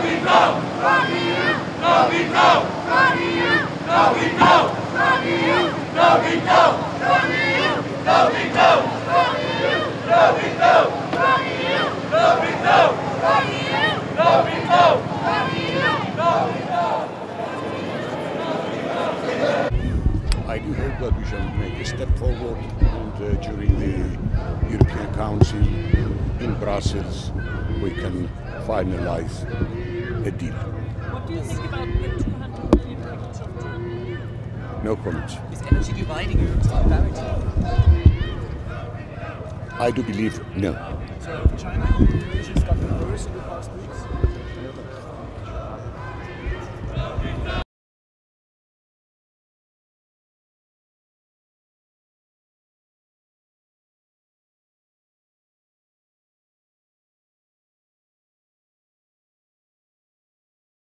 I do hope that we shall make a step forward, and during the European Council in Brussels we can finalize a deal. What do you think about the 200 billion package of Germany? No comment. Is energy dividing Europe's solidarity? I do believe no. So China, which has got the worst in the past week.